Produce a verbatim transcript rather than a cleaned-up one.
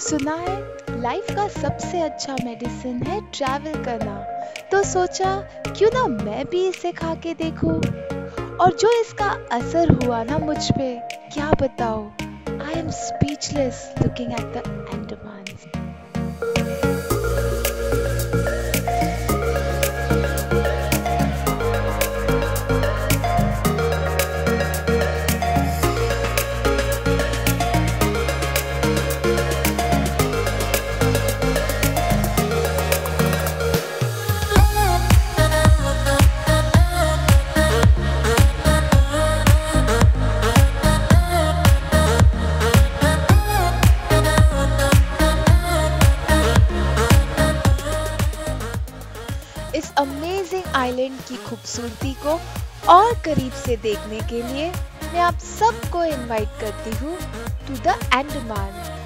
सुना है लाइफ का सबसे अच्छा मेडिसिन है ट्रैवल करना, तो सोचा क्यों ना मैं भी इसे खा के देखूं। और जो इसका असर हुआ ना मुझ पे, क्या बताओ, I am speechless looking at the Andaman. इस अमेजिंग आइलैंड की खूबसूरती को और करीब से देखने के लिए मैं आप सबको इनवाइट करती हूँ टू द अंडमान।